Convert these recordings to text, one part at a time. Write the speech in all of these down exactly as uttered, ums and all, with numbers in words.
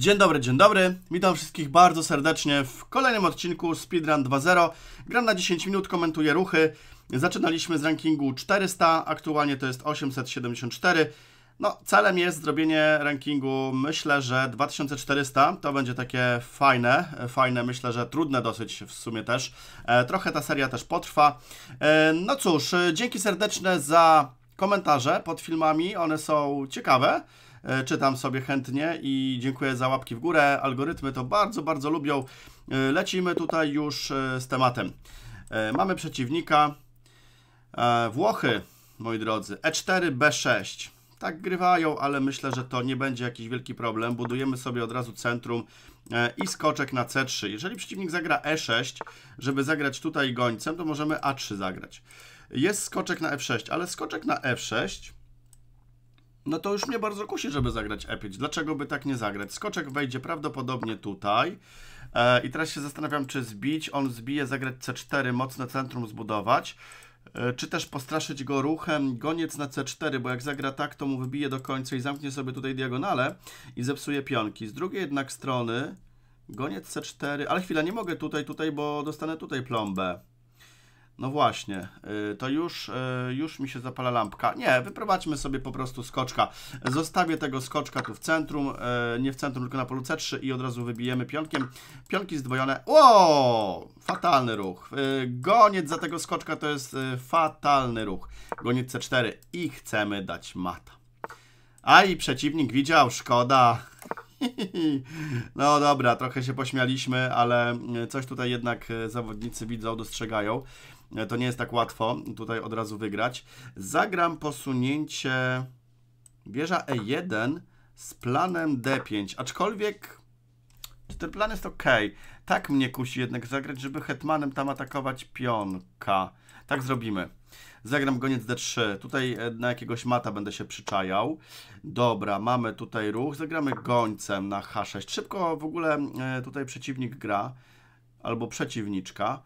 Dzień dobry, dzień dobry. Witam wszystkich bardzo serdecznie w kolejnym odcinku Speedrun dwa zero. Gram na dziesięć minut, komentuję ruchy. Zaczynaliśmy z rankingu czterysta, aktualnie to jest osiemset siedemdziesiąt cztery. No, celem jest zrobienie rankingu, myślę, że dwa tysiące czterysta. To będzie takie fajne, fajne, myślę, że trudne dosyć w sumie też. E, trochę ta seria też potrwa. E, no cóż, dzięki serdeczne za komentarze pod filmami, one są ciekawe. Czytam sobie chętnie i dziękuję za łapki w górę. Algorytmy to bardzo, bardzo lubią. Lecimy tutaj już z tematem. Mamy przeciwnika. Włochy, moi drodzy. e cztery, be sześć. Tak grywają, ale myślę, że to nie będzie jakiś wielki problem. Budujemy sobie od razu centrum i skoczek na ce trzy. Jeżeli przeciwnik zagra e sześć, żeby zagrać tutaj gońcem, to możemy a trzy zagrać. Jest skoczek na ef sześć, ale skoczek na ef sześć... No to już mnie bardzo kusi, żeby zagrać e pięć. Dlaczego by tak nie zagrać? Skoczek wejdzie prawdopodobnie tutaj. E, I teraz się zastanawiam, czy zbić. On zbije, zagrać ce cztery, mocne centrum zbudować. E, czy też postraszyć go ruchem goniec na ce cztery, bo jak zagra tak, to mu wybije do końca i zamknie sobie tutaj diagonale i zepsuje pionki. Z drugiej jednak strony goniec ce cztery, ale chwila, nie mogę tutaj, tutaj, bo dostanę tutaj plombę. No właśnie, to już, już mi się zapala lampka. Nie, wyprowadźmy sobie po prostu skoczka. Zostawię tego skoczka tu w centrum, nie w centrum, tylko na polu ce trzy i od razu wybijemy pionkiem. Pionki zdwojone. O, fatalny ruch. Goniec za tego skoczka to jest fatalny ruch. Goniec ce cztery i chcemy dać mata. A i przeciwnik widział, szkoda. No dobra, trochę się pośmialiśmy, ale coś tutaj jednak zawodnicy widzą, dostrzegają. To nie jest tak łatwo tutaj od razu wygrać. Zagram posunięcie wieża e jeden z planem de pięć, aczkolwiek czy ten plan jest ok. Tak mnie kusi jednak zagrać, żeby hetmanem tam atakować pionka. Tak zrobimy. Zagram goniec de trzy. Tutaj na jakiegoś mata będę się przyczajał. Dobra, mamy tutaj ruch. Zagramy gońcem na ha sześć. Szybko w ogóle tutaj przeciwnik gra. Albo przeciwniczka.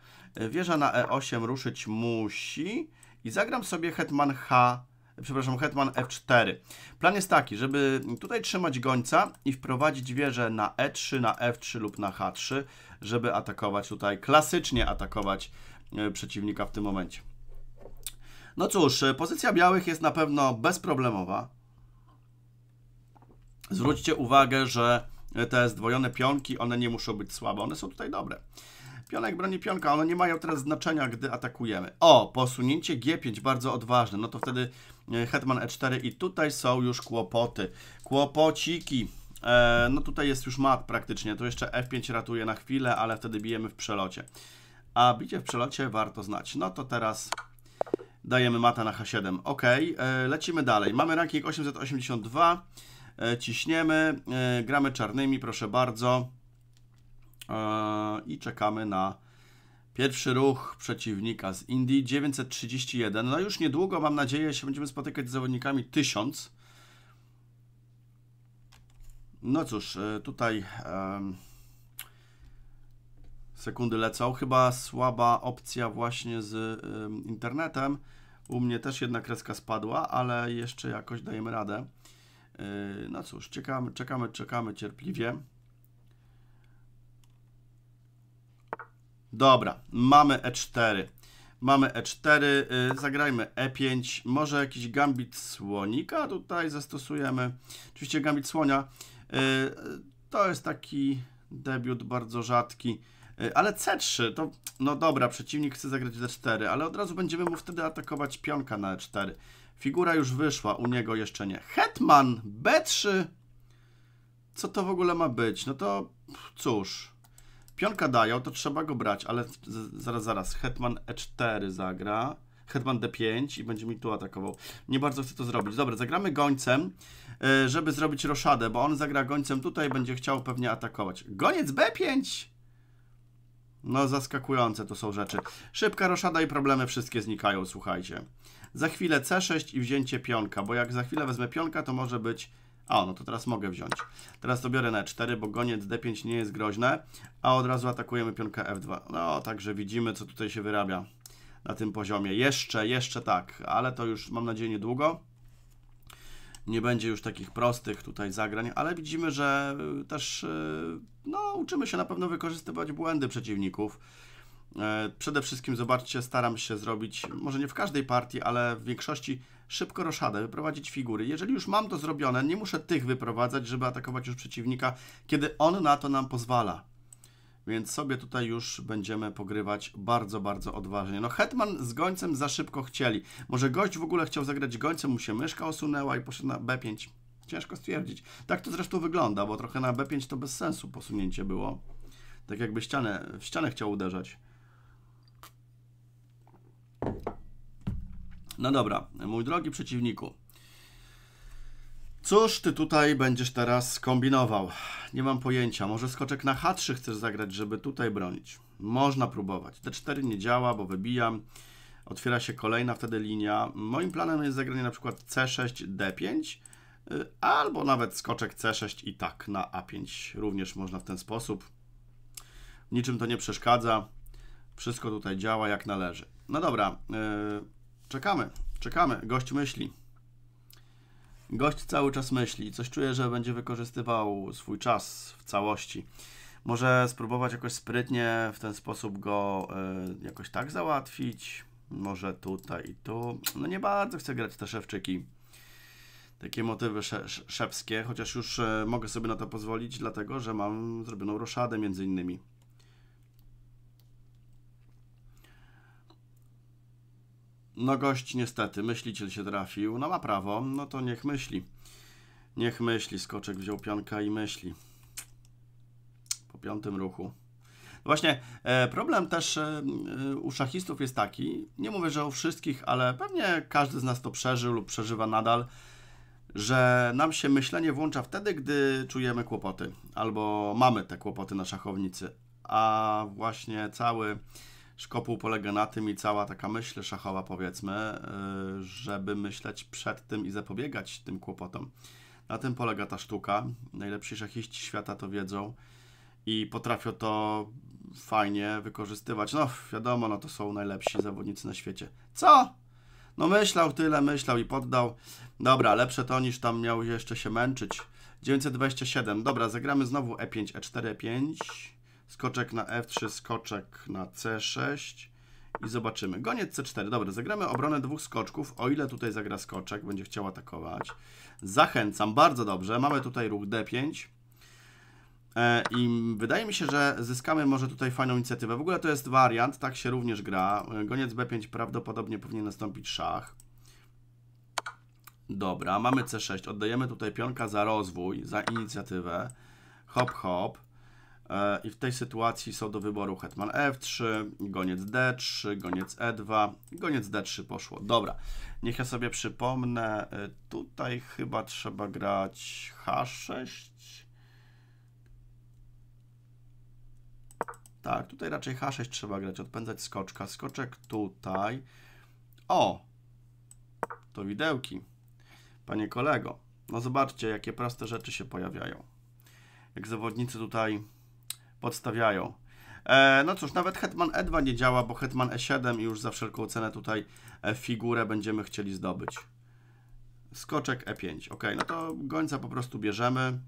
Wieża na e osiem ruszyć musi. I zagram sobie hetman H... Przepraszam, hetman ef cztery. Plan jest taki, żeby tutaj trzymać gońca i wprowadzić wieżę na e trzy, na ef trzy lub na ha trzy, żeby atakować tutaj, klasycznie atakować przeciwnika w tym momencie. No cóż, pozycja białych jest na pewno bezproblemowa. Zwróćcie uwagę, że te zdwojone pionki, one nie muszą być słabe, one są tutaj dobre. Pionek broni pionka, one nie mają teraz znaczenia, gdy atakujemy. O, posunięcie gie pięć, bardzo odważne. No to wtedy hetman e cztery i tutaj są już kłopoty. Kłopociki. E, no tutaj jest już mat praktycznie. Tu jeszcze ef pięć ratuje na chwilę, ale wtedy bijemy w przelocie. A bicie w przelocie warto znać. No to teraz dajemy mata na ha siedem. Ok, e, lecimy dalej. Mamy ranking osiemset osiemdziesiąt dwa. E, ciśniemy, e, gramy czarnymi, proszę bardzo. I czekamy na pierwszy ruch przeciwnika z Indii, dziewięćset trzydzieści jeden. No już niedługo, mam nadzieję, się będziemy spotykać z zawodnikami tysiąc. No cóż, tutaj um, sekundy lecą. Chyba słaba opcja właśnie z um, internetem. U mnie też jedna kreska spadła, ale jeszcze jakoś dajemy radę. Yy, no cóż, czekamy, czekamy, czekamy cierpliwie. Dobra, mamy e cztery. Mamy e cztery, yy, zagrajmy e pięć. Może jakiś gambit słonika tutaj zastosujemy. Oczywiście gambit słonia. Yy, to jest taki debiut bardzo rzadki. Yy, ale ce trzy, to no dobra, przeciwnik chce zagrać de cztery, ale od razu będziemy mu wtedy atakować pionka na e cztery. Figura już wyszła, u niego jeszcze nie. Hetman be trzy. Co to w ogóle ma być? No to cóż... Pionka dają, to trzeba go brać, ale zaraz, zaraz, hetman e cztery zagra, hetman de pięć i będzie mi tu atakował. Nie bardzo chcę to zrobić. Dobra, zagramy gońcem, żeby zrobić roszadę, bo on zagra gońcem tutaj, będzie chciał pewnie atakować. Goniec be pięć! No zaskakujące to są rzeczy. Szybka roszada i problemy wszystkie znikają, słuchajcie. Za chwilę ce sześć i wzięcie pionka, bo jak za chwilę wezmę pionka, to może być... A, no to teraz mogę wziąć. Teraz to biorę na e cztery, bo goniec de pięć nie jest groźne, a od razu atakujemy pionkę ef dwa. No, także widzimy, co tutaj się wyrabia na tym poziomie. Jeszcze, jeszcze tak, ale to już mam nadzieję niedługo. nie będzie już takich prostych tutaj zagrań, ale widzimy, że też no, uczymy się na pewno wykorzystywać błędy przeciwników. Przede wszystkim, zobaczcie, staram się zrobić, może nie w każdej partii, ale w większości szybko roszadę, wyprowadzić figury. Jeżeli już mam to zrobione, nie muszę tych wyprowadzać, żeby atakować już przeciwnika, kiedy on na to nam pozwala. Więc sobie tutaj już będziemy pogrywać bardzo, bardzo odważnie. No hetman z gońcem za szybko chcieli. Może gość w ogóle chciał zagrać gońcem, mu się myszka osunęła i poszedł na be pięć. Ciężko stwierdzić. Tak to zresztą wygląda, bo trochę na be pięć to bez sensu posunięcie było. Tak jakby ścianę, w ścianę chciał uderzać. No dobra, mój drogi przeciwniku. Cóż ty tutaj będziesz teraz kombinował? Nie mam pojęcia. Może skoczek na ha trzy chcesz zagrać, żeby tutaj bronić? Można próbować. de cztery nie działa, bo wybijam. Otwiera się kolejna wtedy linia. Moim planem jest zagranie na przykład ce sześć, de pięć, albo nawet skoczek ce sześć i tak na a pięć. Również można w ten sposób. Niczym to nie przeszkadza. Wszystko tutaj działa jak należy. No dobra, yy, czekamy, czekamy. Gość myśli. Gość cały czas myśli. Coś czuję, że będzie wykorzystywał swój czas w całości. Może spróbować jakoś sprytnie w ten sposób go y, jakoś tak załatwić. Może tutaj i tu. No nie bardzo chcę grać te szewczyki. Takie motywy sze szewskie. Chociaż już y, mogę sobie na to pozwolić, dlatego że mam zrobioną roszadę między innymi. No gość niestety, myśliciel się trafił, no ma prawo, no to niech myśli. Niech myśli, skoczek wziął pionka i myśli. Po piątym ruchu. Właśnie e, problem też e, u szachistów jest taki, nie mówię, że u wszystkich, ale pewnie każdy z nas to przeżył lub przeżywa nadal, że nam się myślenie włącza wtedy, gdy czujemy kłopoty, albo mamy te kłopoty na szachownicy, a właśnie cały... szkopuł polega na tym i cała taka myśl szachowa, powiedzmy, żeby myśleć przed tym i zapobiegać tym kłopotom. Na tym polega ta sztuka. Najlepsi szachiści świata to wiedzą i potrafią to fajnie wykorzystywać. No wiadomo, no to są najlepsi zawodnicy na świecie. Co? No myślał tyle, myślał i poddał. Dobra, lepsze to niż tam miał jeszcze się męczyć. dziewięćset dwadzieścia siedem. Dobra, zagramy znowu e pięć, e cztery, e pięć. Skoczek na ef trzy, skoczek na ce sześć i zobaczymy. Goniec ce cztery. Dobra, zagramy obronę dwóch skoczków, o ile tutaj zagra skoczek, będzie chciał atakować. Zachęcam, bardzo dobrze. Mamy tutaj ruch de pięć i wydaje mi się, że zyskamy może tutaj fajną inicjatywę. W ogóle to jest wariant, tak się również gra. Goniec be pięć prawdopodobnie powinien nastąpić szach. Dobra, mamy ce sześć. Oddajemy tutaj pionka za rozwój, za inicjatywę. Hop, hop. I w tej sytuacji są do wyboru hetman ef trzy, goniec de trzy, goniec e dwa, goniec de trzy poszło. Dobra, niech ja sobie przypomnę, tutaj chyba trzeba grać ha sześć. Tak, tutaj raczej ha sześć trzeba grać, odpędzać skoczka. Skoczek tutaj. O! To widełki. Panie kolego, no zobaczcie, jakie proste rzeczy się pojawiają. Jak zawodnicy tutaj podstawiają. E, no cóż, nawet hetman e dwa nie działa, bo hetman e siedem i już za wszelką cenę tutaj figurę będziemy chcieli zdobyć. Skoczek e pięć. Ok, no to gońca po prostu bierzemy.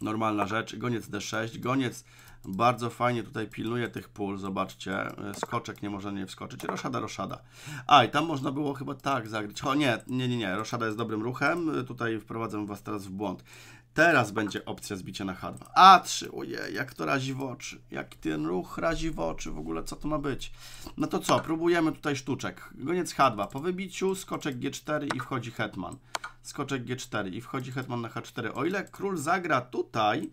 Normalna rzecz. Goniec de sześć. Goniec bardzo fajnie tutaj pilnuje tych pól. Zobaczcie. Skoczek nie może nie wskoczyć. Roszada, roszada. A, i tam można było chyba tak zagrać. O nie, nie, nie, nie. Roszada jest dobrym ruchem. Tutaj wprowadzam was teraz w błąd. Teraz będzie opcja zbicia na ha dwa. a trzy, ojej, jak to razi w oczy. Jak ten ruch razi w oczy, w ogóle co to ma być? No to co, próbujemy tutaj sztuczek. Goniec ha dwa, po wybiciu skoczek ge cztery i wchodzi hetman. Skoczek ge cztery i wchodzi hetman na ha cztery. O ile król zagra tutaj,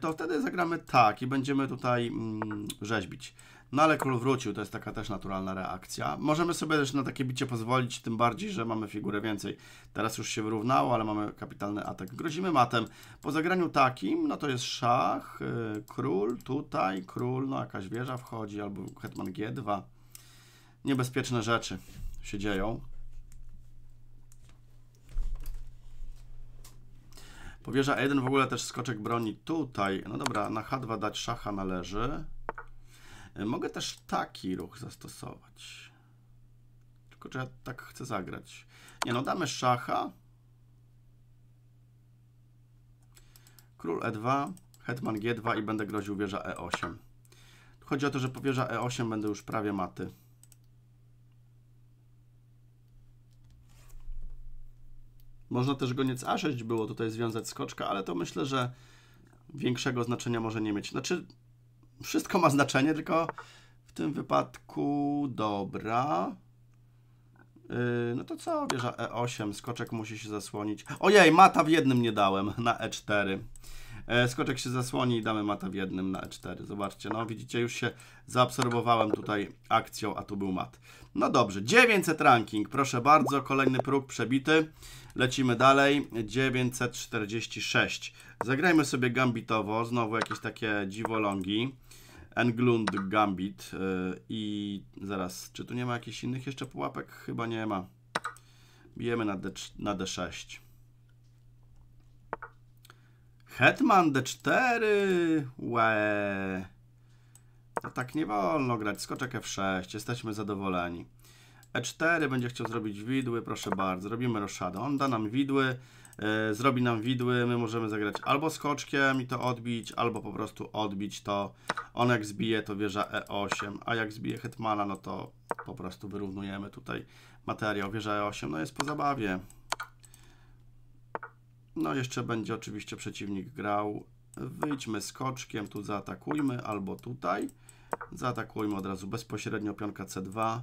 to wtedy zagramy tak i będziemy tutaj mm, rzeźbić. No ale król wrócił, to jest taka też naturalna reakcja. Możemy sobie też na takie bicie pozwolić, tym bardziej, że mamy figurę więcej. Teraz już się wyrównało, ale mamy kapitalny atak. Grozimy matem. Po zagraniu takim, no to jest szach, yy, król, tutaj, król, no jakaś wieża wchodzi, albo hetman ge dwa. Niebezpieczne rzeczy się dzieją. Po wieża e jeden w ogóle też skoczek broni tutaj. No dobra, na ha dwa dać szacha należy. Mogę też taki ruch zastosować. Tylko, że ja tak chcę zagrać. Nie no, damy szacha. Król e dwa, hetman g dwa i będę groził wieża e osiem. Tu chodzi o to, że po wieża e osiem będę już prawie maty. Można też goniec a sześć było tutaj związać skoczka, ale to myślę, że większego znaczenia może nie mieć. Znaczy, wszystko ma znaczenie, tylko w tym wypadku... Dobra... Yy, no to co? Wieża e osiem. Skoczek musi się zasłonić. Ojej, mata w jednym nie dałem na e cztery. E, skoczek się zasłoni i damy mata w jednym na e cztery. Zobaczcie, no widzicie, już się zaabsorbowałem tutaj akcją, a tu był mat. No dobrze, dziewięćset ranking. Proszę bardzo, kolejny próg przebity. Lecimy dalej. dziewięćset czterdzieści sześć. Zagrajmy sobie gambitowo. Znowu jakieś takie dziwolągi. Englund Gambit yy, i zaraz, czy tu nie ma jakichś innych jeszcze pułapek? Chyba nie ma. Bijemy na, D, na D sześć. Hetman D cztery. Łe. No tak nie wolno grać. Skoczek F sześć. Jesteśmy zadowoleni. E cztery będzie chciał zrobić widły. Proszę bardzo. Robimy roszadę. On da nam widły. Yy, zrobi nam widły, my możemy zagrać albo skoczkiem i to odbić, albo po prostu odbić to. On jak zbije, to wieża e osiem, a jak zbije hetmana, no to po prostu wyrównujemy tutaj materiał. Wieża e osiem, no jest po zabawie. No jeszcze będzie oczywiście przeciwnik grał. Wyjdźmy skoczkiem, tu zaatakujmy, albo tutaj. Zaatakujmy od razu bezpośrednio pionka c dwa.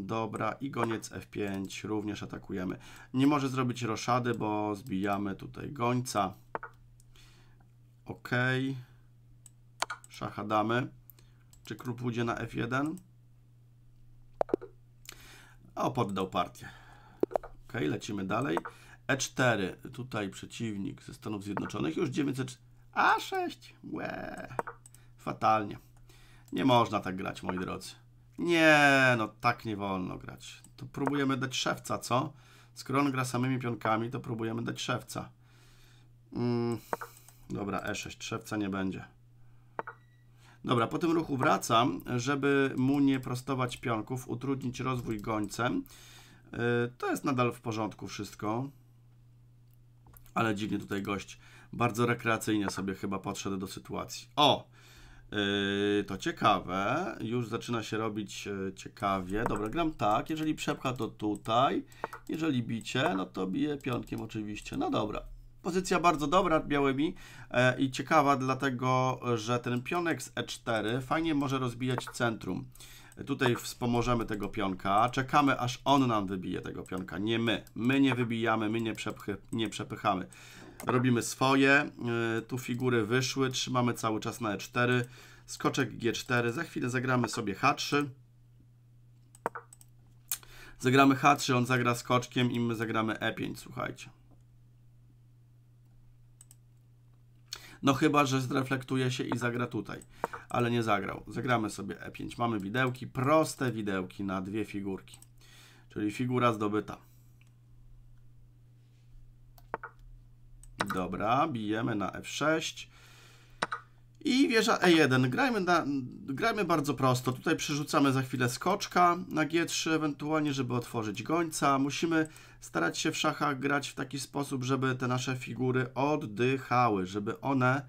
Dobra, i goniec f pięć, również atakujemy. Nie może zrobić roszady, bo zbijamy tutaj gońca. Ok. Szacha damy. Czy król pójdzie na f jeden? O, poddał partię. Ok, lecimy dalej. e cztery, tutaj przeciwnik ze Stanów Zjednoczonych. Już dziewięćset... a sześć, łe. Fatalnie. Nie można tak grać, moi drodzy. Nie, no tak nie wolno grać. To próbujemy dać szewca, co? Skoro on gra samymi pionkami, to próbujemy dać szewca. Mm, dobra, e sześć, szewca nie będzie. Dobra, po tym ruchu wracam, żeby mu nie prostować pionków, utrudnić rozwój gońcem. Yy, to jest nadal w porządku wszystko. Ale dziwnie tutaj gość bardzo rekreacyjnie sobie chyba podszedł do sytuacji. O! Yy, to ciekawe, już zaczyna się robić yy, ciekawie. Dobra, gram tak, jeżeli przepcha to tutaj, jeżeli bicie, no to bije pionkiem oczywiście. No dobra, pozycja bardzo dobra białymi yy, i ciekawa, dlatego, że ten pionek z e cztery fajnie może rozbijać centrum. Yy, tutaj wspomożemy tego pionka, czekamy aż on nam wybije tego pionka, nie my. My nie wybijamy, my nie, przepchy, nie przepychamy. Robimy swoje, tu figury wyszły, trzymamy cały czas na e cztery, skoczek g cztery, za chwilę zagramy sobie h trzy. Zagramy h trzy, on zagra skoczkiem i my zagramy e pięć, słuchajcie. No chyba, że zreflektuje się i zagra tutaj, ale nie zagrał. Zagramy sobie e pięć, mamy widełki, proste widełki na dwie figurki, czyli figura zdobyta. Dobra, bijemy na f sześć i wieża e jeden. Grajmy, na, grajmy bardzo prosto. Tutaj przerzucamy za chwilę skoczka na g trzy, ewentualnie, żeby otworzyć gońca. Musimy starać się w szachach grać w taki sposób, żeby te nasze figury oddychały, żeby one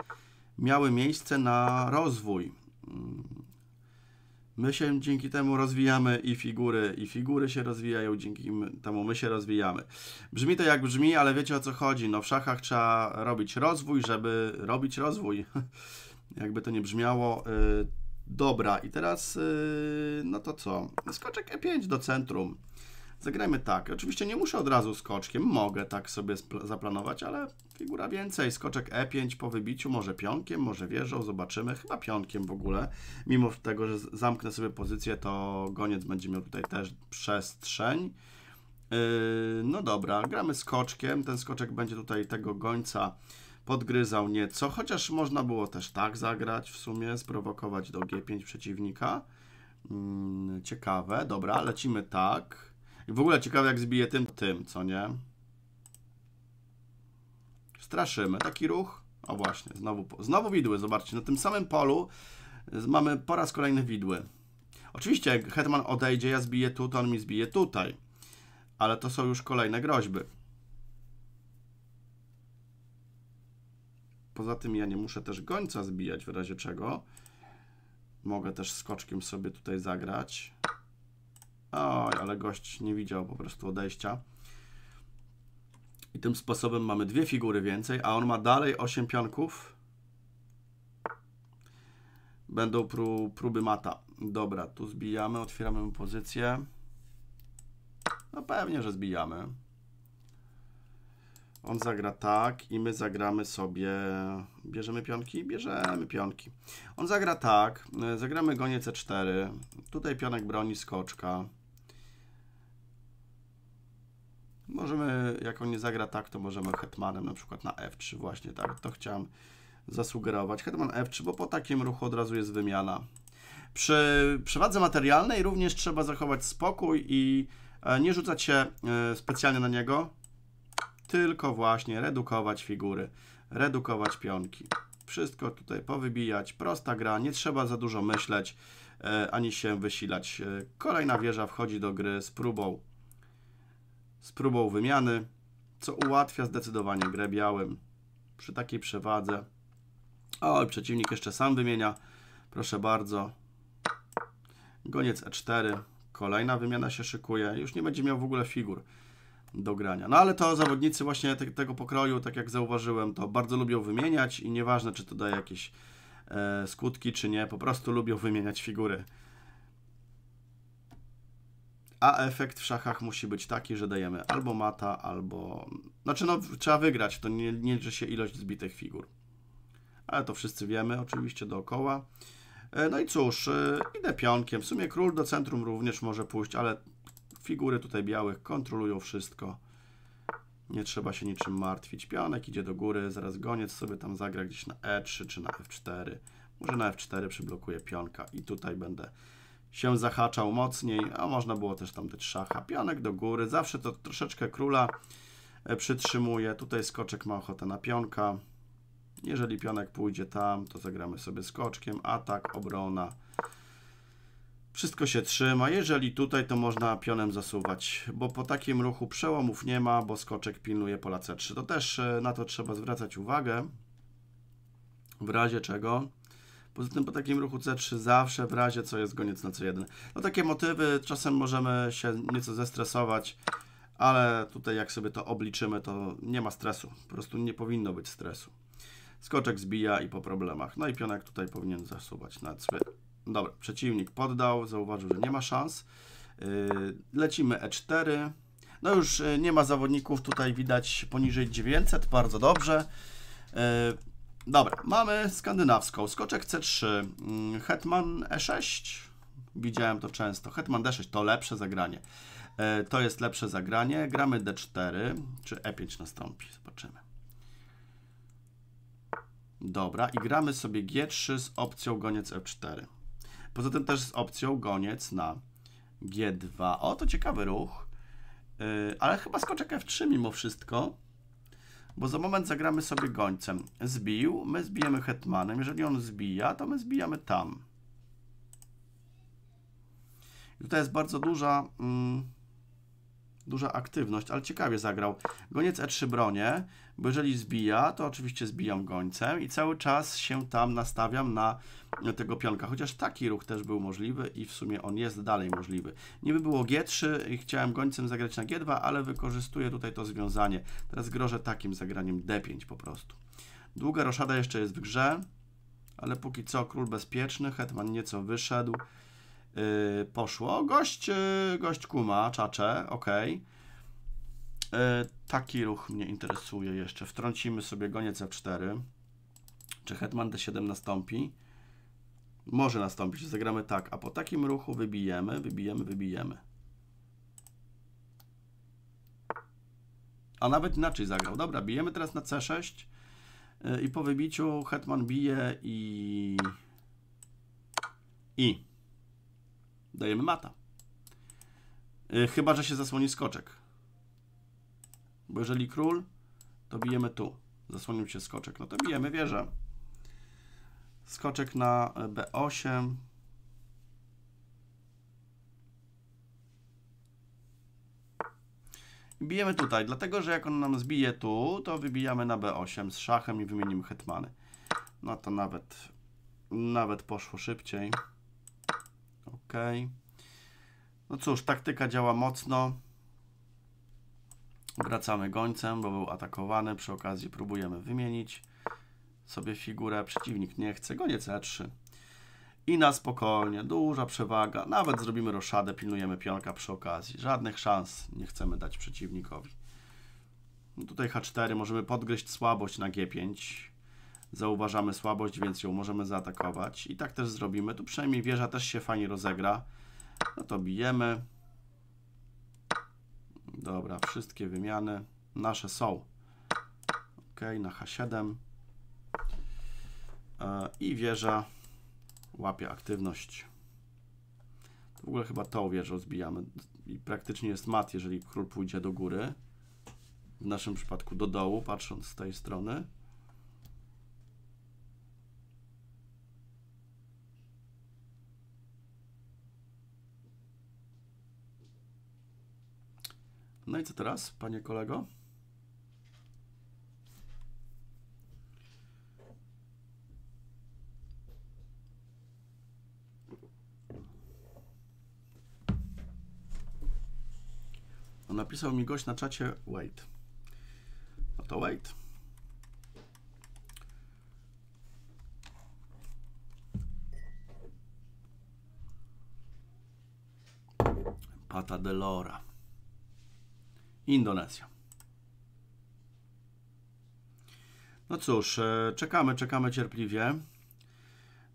miały miejsce na rozwój. My się dzięki temu rozwijamy i figury, i figury się rozwijają, dzięki temu my się rozwijamy. Brzmi to jak brzmi, ale wiecie o co chodzi. No w szachach trzeba robić rozwój, żeby robić rozwój. Jakby to nie brzmiało. Yy, dobra, i teraz, yy, no to co? Skoczek e pięć do centrum. Zagrajmy tak. Oczywiście nie muszę od razu skoczkiem, mogę tak sobie zaplanować, ale figura więcej. Skoczek e pięć po wybiciu, może pionkiem, może wieżą, zobaczymy. Chyba pionkiem w ogóle. Mimo tego, że zamknę sobie pozycję, to goniec będzie miał tutaj też przestrzeń. Yy, no dobra, gramy skoczkiem. Ten skoczek będzie tutaj tego gońca podgryzał nieco, chociaż można było też tak zagrać w sumie, sprowokować do g pięć przeciwnika. Yy, ciekawe. Dobra, lecimy tak. W ogóle ciekawe, jak zbije tym, tym, co nie? Straszymy. Taki ruch. O właśnie, znowu, znowu widły, zobaczcie. Na tym samym polu mamy po raz kolejny widły. Oczywiście, jak hetman odejdzie, ja zbiję tu, to on mi zbije tutaj. Ale to są już kolejne groźby. Poza tym ja nie muszę też gońca zbijać w razie czego. Mogę też skoczkiem sobie tutaj zagrać. Oj, ale gość nie widział po prostu odejścia. I tym sposobem mamy dwie figury więcej, a on ma dalej osiem pionków. Będą pró próby mata. Dobra, tu zbijamy, otwieramy pozycję. No pewnie, że zbijamy. On zagra tak i my zagramy sobie... Bierzemy pionki? Bierzemy pionki. On zagra tak, zagramy gonie C cztery. Tutaj pionek broni skoczka. Możemy, jak on nie zagra tak, to możemy hetmanem na przykład na F trzy. Właśnie tak, to chciałem zasugerować. Hetman F trzy, bo po takim ruchu od razu jest wymiana. Przy przewadze materialnej również trzeba zachować spokój i nie rzucać się specjalnie na niego, tylko właśnie redukować figury, redukować pionki. Wszystko tutaj powybijać, prosta gra, nie trzeba za dużo myśleć, ani się wysilać. Kolejna wieża wchodzi do gry z próbą, z próbą wymiany, co ułatwia zdecydowanie grę białym. Przy takiej przewadze. O, przeciwnik jeszcze sam wymienia. Proszę bardzo. Goniec E cztery. Kolejna wymiana się szykuje. Już nie będzie miał w ogóle figur do grania. No ale to zawodnicy właśnie te, tego pokroju, tak jak zauważyłem, to bardzo lubią wymieniać i nieważne, czy to daje jakieś e, skutki, czy nie. Po prostu lubią wymieniać figury. A efekt w szachach musi być taki, że dajemy albo mata, albo... Znaczy no, trzeba wygrać, to nie liczy się ilość zbitych figur. Ale to wszyscy wiemy, oczywiście dookoła. No i cóż, idę pionkiem. W sumie król do centrum również może pójść, ale figury tutaj białych kontrolują wszystko. Nie trzeba się niczym martwić. Pionek idzie do góry, zaraz goniec sobie tam zagra gdzieś na E trzy czy na F cztery. Może na F cztery przyblokuje pionka i tutaj będę się zahaczał mocniej, a można było też tam dać szacha. Pionek do góry, zawsze to troszeczkę króla przytrzymuje. Tutaj skoczek ma ochotę na pionka. Jeżeli pionek pójdzie tam, to zagramy sobie skoczkiem, atak, obrona. Wszystko się trzyma. Jeżeli tutaj, to można pionem zasuwać, bo po takim ruchu przełomów nie ma, bo skoczek pilnuje pola C trzy. To też na to trzeba zwracać uwagę, w razie czego. Poza tym po takim ruchu C trzy zawsze w razie co jest goniec na C jeden. No takie motywy, czasem możemy się nieco zestresować, ale tutaj jak sobie to obliczymy, to nie ma stresu. Po prostu nie powinno być stresu. Skoczek zbija i po problemach. No i pionek tutaj powinien zasuwać na C trzy. Dobra, przeciwnik poddał, zauważył, że nie ma szans. Lecimy E cztery. No już nie ma zawodników, tutaj widać poniżej dziewięćset, bardzo dobrze. Dobra, mamy skandynawską. Skoczek C trzy, hetman E sześć. Widziałem to często. Hetman D sześć to lepsze zagranie. To jest lepsze zagranie. Gramy D cztery, czy E pięć nastąpi. Zobaczymy. Dobra, i gramy sobie G trzy z opcją goniec F cztery. Poza tym też z opcją goniec na G dwa. O, to ciekawy ruch. Yy, ale chyba skoczek F trzy mimo wszystko. Bo za moment zagramy sobie gońcem. Zbił, my zbijemy hetmanem. Jeżeli on zbija, to my zbijamy tam. I tutaj jest bardzo duża... Mm, duża aktywność, ale ciekawie zagrał. Goniec E trzy bronię, bo jeżeli zbija, to oczywiście zbijam gońcem i cały czas się tam nastawiam na tego pionka, chociaż taki ruch też był możliwy i w sumie on jest dalej możliwy. Niby było G trzy i chciałem gońcem zagrać na G dwa, ale wykorzystuję tutaj to związanie. Teraz grożę takim zagraniem D pięć po prostu. Długa roszada jeszcze jest w grze, ale póki co król bezpieczny, hetman nieco wyszedł. Yy, poszło. Gość, yy, gość kuma, czacze, ok. Yy, taki ruch mnie interesuje jeszcze. Wtrącimy sobie goniec F cztery. Czy hetman D siedem nastąpi? Może nastąpić. Zagramy tak, a po takim ruchu wybijemy, wybijemy, wybijemy. A nawet inaczej zagrał. Dobra, bijemy teraz na C sześć yy, i po wybiciu hetman bije i... i... dajemy mata. Yy, chyba, że się zasłoni skoczek. Bo jeżeli król, to bijemy tu. Zasłonił się skoczek. No to bijemy wieżę. Skoczek na B osiem. Bijemy tutaj, dlatego że jak on nam zbije tu, to wybijamy na be osiem z szachem i wymienimy hetmany. No to nawet, nawet poszło szybciej. Ok. No cóż, taktyka działa mocno. Wracamy gońcem, bo był atakowany. Przy okazji próbujemy wymienić sobie figurę. Przeciwnik nie chce, goniec e trzy. I na spokojnie, duża przewaga. Nawet zrobimy roszadę, pilnujemy pionka przy okazji. Żadnych szans nie chcemy dać przeciwnikowi. No tutaj ha cztery, możemy podgryźć słabość na gie pięć. Zauważamy słabość, więc ją możemy zaatakować. I tak też zrobimy. Tu przynajmniej wieża też się fajnie rozegra. No to bijemy. Dobra, wszystkie wymiany nasze są. Ok, na ha siedem. I wieża łapie aktywność. W ogóle chyba tą wieżą zbijamy. I praktycznie jest mat, jeżeli król pójdzie do góry. W naszym przypadku do dołu, patrząc z tej strony. No i co teraz, panie kolego? On napisał mi gość na czacie wait. No to wait. Pata de Lora. Indonezja. No cóż, czekamy, czekamy cierpliwie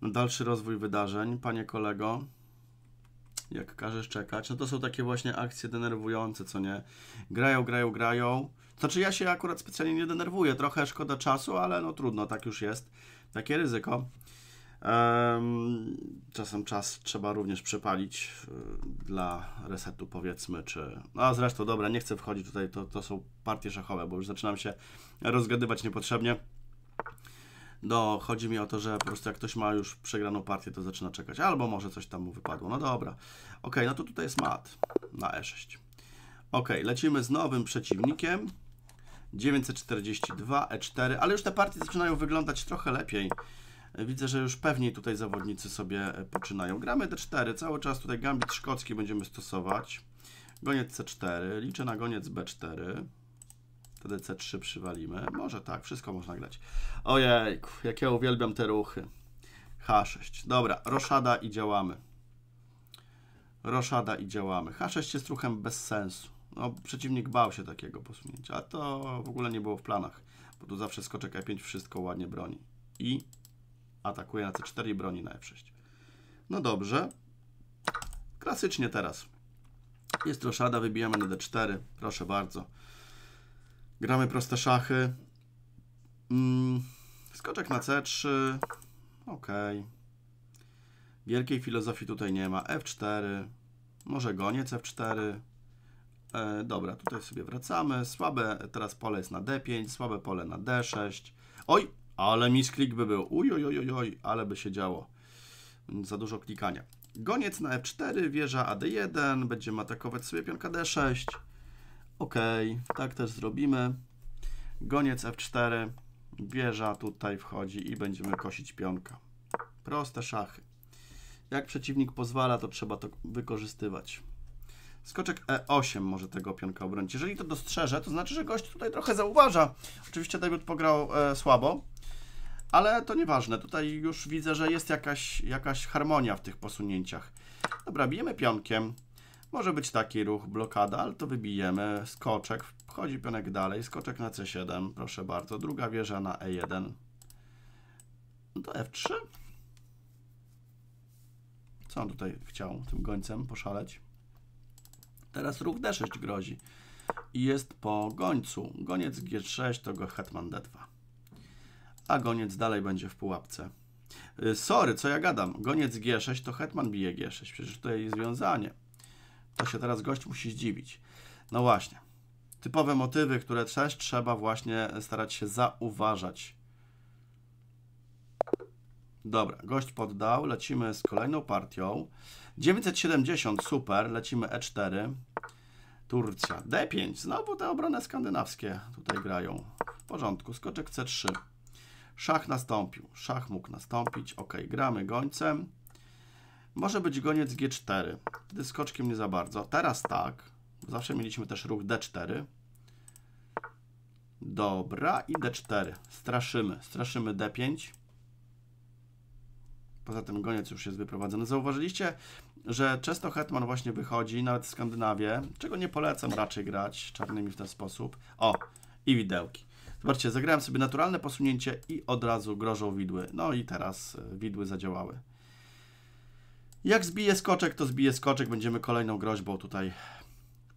na dalszy rozwój wydarzeń. Panie kolego, jak każesz czekać, no to są takie właśnie akcje denerwujące, co nie? Grają, grają, grają. Znaczy ja się akurat specjalnie nie denerwuję, trochę szkoda czasu, ale no trudno, tak już jest. Takie ryzyko. Um, czasem czas trzeba również przepalić y, dla resetu, powiedzmy, czy... No a zresztą, dobra, nie chcę wchodzić tutaj, to, to są partie szachowe, bo już zaczynam się rozgadywać niepotrzebnie. No, chodzi mi o to, że po prostu jak ktoś ma już przegraną partię, to zaczyna czekać, albo może coś tam mu wypadło. No dobra. Ok, no to tutaj jest mat na e sześć. Ok, lecimy z nowym przeciwnikiem. dziewięćset czterdzieści dwa, e cztery, ale już te partie zaczynają wyglądać trochę lepiej. Widzę, że już pewniej tutaj zawodnicy sobie poczynają. Gramy de cztery, cały czas tutaj gambit szkocki będziemy stosować. Goniec ce cztery, liczę na goniec be cztery. Wtedy ce trzy przywalimy. Może tak, wszystko można grać. Ojej, jak ja uwielbiam te ruchy. ha sześć, dobra, roszada i działamy. Roszada i działamy. ha sześć jest ruchem bez sensu. No, przeciwnik bał się takiego posunięcia, a to w ogóle nie było w planach, bo tu zawsze skoczek e pięć wszystko ładnie broni. I... atakuje na ce cztery i broni na e sześć. No dobrze. Klasycznie teraz. Jest roszada, wybijamy na de cztery. Proszę bardzo. Gramy proste szachy. Mm, skoczek na ce trzy. Ok. Wielkiej filozofii tutaj nie ma. ef cztery. Może goniec ef cztery. E, dobra, tutaj sobie wracamy. Słabe teraz pole jest na de pięć. Słabe pole na de sześć. Oj! Ale misklik by był, ujojojojoj, ale by się działo. Za dużo klikania. Goniec na ef cztery, wieża a de jeden, będziemy atakować sobie pionka de sześć. Ok, tak też zrobimy. Goniec ef cztery, wieża tutaj wchodzi i będziemy kosić pionka. Proste szachy. Jak przeciwnik pozwala, to trzeba to wykorzystywać. Skoczek e osiem może tego pionka obronić. Jeżeli to dostrzeże, to znaczy, że gość tutaj trochę zauważa. Oczywiście debiut pograł e, słabo. Ale to nieważne, tutaj już widzę, że jest jakaś, jakaś harmonia w tych posunięciach. Dobra, bijemy pionkiem. Może być taki ruch, blokada, ale to wybijemy. Skoczek, wchodzi pionek dalej. Skoczek na ce siedem, proszę bardzo. Druga wieża na e jeden. No to ef trzy. Co on tutaj chciał tym gońcem poszaleć? Teraz ruch de sześć grozi. I jest po gońcu. Goniec gie sześć, to go hetman de dwa. A goniec dalej będzie w pułapce. Sorry, co ja gadam? Goniec gie sześć to hetman bije gie sześć. Przecież tutaj jest związanie. To się teraz gość musi zdziwić. No właśnie. Typowe motywy, które też trzeba właśnie starać się zauważać. Dobra, gość poddał. Lecimy z kolejną partią. dziewięćset siedemdziesiąt, super. Lecimy e cztery. Turcja. D pięć. Znowu te obrony skandynawskie tutaj grają. W porządku. Skoczek C trzy. Szach nastąpił. Szach mógł nastąpić. Ok, gramy gońcem. Może być goniec G cztery. Wtedy skoczkiem nie za bardzo. Teraz tak. Zawsze mieliśmy też ruch D cztery. Dobra. I D cztery. Straszymy. Straszymy D pięć. Poza tym goniec już jest wyprowadzony. Zauważyliście, że często hetman właśnie wychodzi, nawet w Skandynawie, czego nie polecam raczej grać czarnymi w ten sposób. O, i widełki. Zobaczcie, zagrałem sobie naturalne posunięcie i od razu grożą widły. No i teraz widły zadziałały. Jak zbije skoczek, to zbije skoczek. Będziemy kolejną groźbą tutaj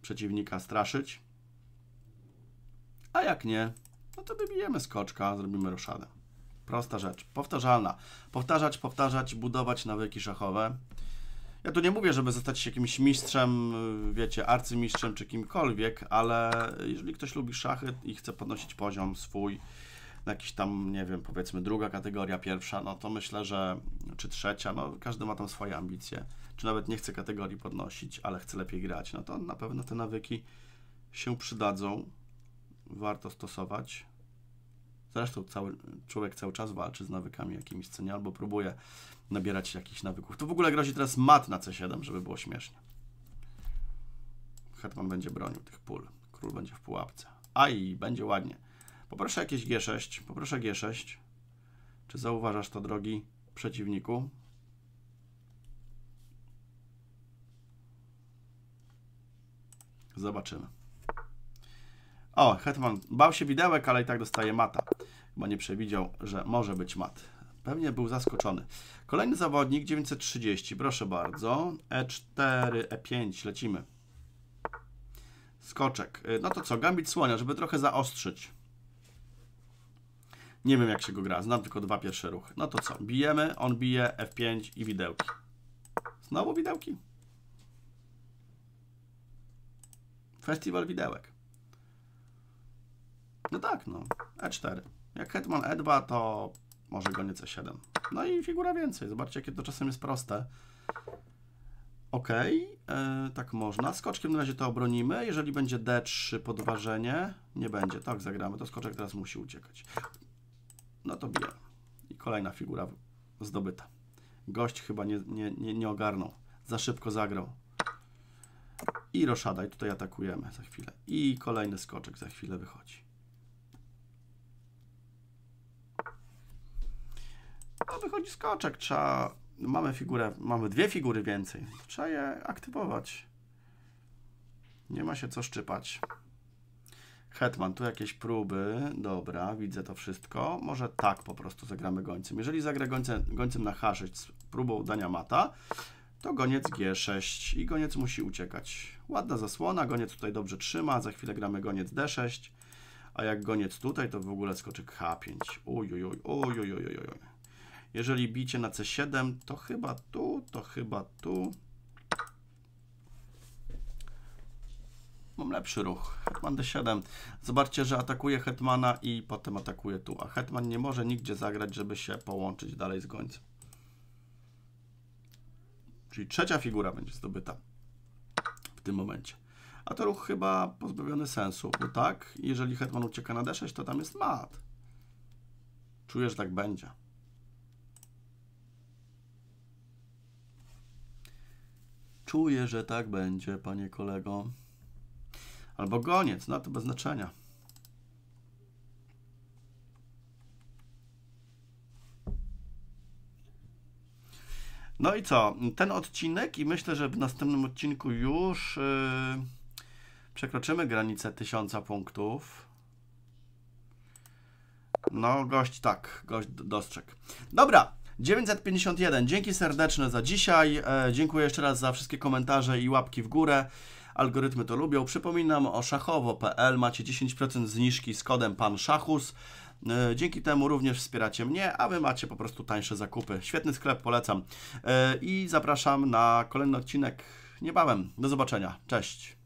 przeciwnika straszyć. A jak nie, no to wybijemy skoczka, zrobimy ruszadę. Prosta rzecz, powtarzalna. Powtarzać, powtarzać, budować nawyki szachowe. Ja tu nie mówię, żeby zostać jakimś mistrzem, wiecie, arcymistrzem czy kimkolwiek, ale jeżeli ktoś lubi szachy i chce podnosić poziom swój, na jakiś tam, nie wiem, powiedzmy druga kategoria, pierwsza, no to myślę, że, czy trzecia, no każdy ma tam swoje ambicje, czy nawet nie chce kategorii podnosić, ale chce lepiej grać, no to na pewno te nawyki się przydadzą, warto stosować. Zresztą cały, człowiek cały czas walczy z nawykami jakimiś, co nie, albo próbuje nabierać jakichś nawyków. Tu w ogóle grozi teraz mat na C siedem, żeby było śmiesznie. Hetman będzie bronił tych pól. Król będzie w pułapce. Aj, będzie ładnie. Poproszę jakieś G sześć. Poproszę G sześć. Czy zauważasz to, drogi przeciwniku? Zobaczymy. O, hetman bał się widełek, ale i tak dostaje mata. Chyba nie przewidział, że może być mat. Pewnie był zaskoczony. Kolejny zawodnik, dziewięćset trzydzieści. Proszę bardzo. E cztery, E pięć. Lecimy. Skoczek. No to co? Gambit słonia, żeby trochę zaostrzyć. Nie wiem, jak się go gra. Znam tylko dwa pierwsze ruchy. No to co? Bijemy. On bije. F pięć i widełki. Znowu widełki. Festiwal widełek. No tak, no. E cztery. Jak hetman E dwa, to może gonię C siedem. No i figura więcej. Zobaczcie, jakie to czasem jest proste. Ok, yy, tak można. Skoczkiem na razie to obronimy. Jeżeli będzie D trzy podważenie, nie będzie. Tak, zagramy. To skoczek teraz musi uciekać. No to bije. I kolejna figura zdobyta. Gość chyba nie, nie, nie, nie ogarnął. Za szybko zagrał. I roszada. I tutaj atakujemy za chwilę. I kolejny skoczek za chwilę wychodzi. No wychodzi skoczek, trzeba, mamy figurę, mamy dwie figury więcej, trzeba je aktywować. Nie ma się co szczypać. Hetman, tu jakieś próby, dobra, widzę to wszystko, może tak po prostu zagramy gońcem. Jeżeli zagra gońcem, gońcem na H sześć z próbą dania mata, to goniec G sześć i goniec musi uciekać. Ładna zasłona, goniec tutaj dobrze trzyma, za chwilę gramy goniec D sześć, a jak goniec tutaj, to w ogóle skoczek H pięć. Ujujuj, ujujujujuj. Jeżeli bicie na C siedem, to chyba tu, to chyba tu. Mam lepszy ruch. Hetman D siedem. Zobaczcie, że atakuje hetmana i potem atakuje tu. A hetman nie może nigdzie zagrać, żeby się połączyć dalej z gońcem. Czyli trzecia figura będzie zdobyta w tym momencie. A to ruch chyba pozbawiony sensu, bo tak? Jeżeli hetman ucieka na D sześć, to tam jest mat. Czuję, że tak będzie. Czuję, że tak będzie, panie kolego. Albo goniec, no to bez znaczenia. No i co? Ten odcinek i myślę, że w następnym odcinku już yy, przekroczymy granicę tysiąca punktów. No, gość tak, gość dostrzegł. Dobra. dziewięćset pięćdziesiąt jeden. Dzięki serdeczne za dzisiaj. E, dziękuję jeszcze raz za wszystkie komentarze i łapki w górę. Algorytmy to lubią. Przypominam o szachowo kropka p l. Macie dziesięć procent zniżki z kodem Pan Szachuś. E, dzięki temu również wspieracie mnie, a Wy macie po prostu tańsze zakupy. Świetny sklep, polecam. E, I zapraszam na kolejny odcinek niebawem. Do zobaczenia. Cześć.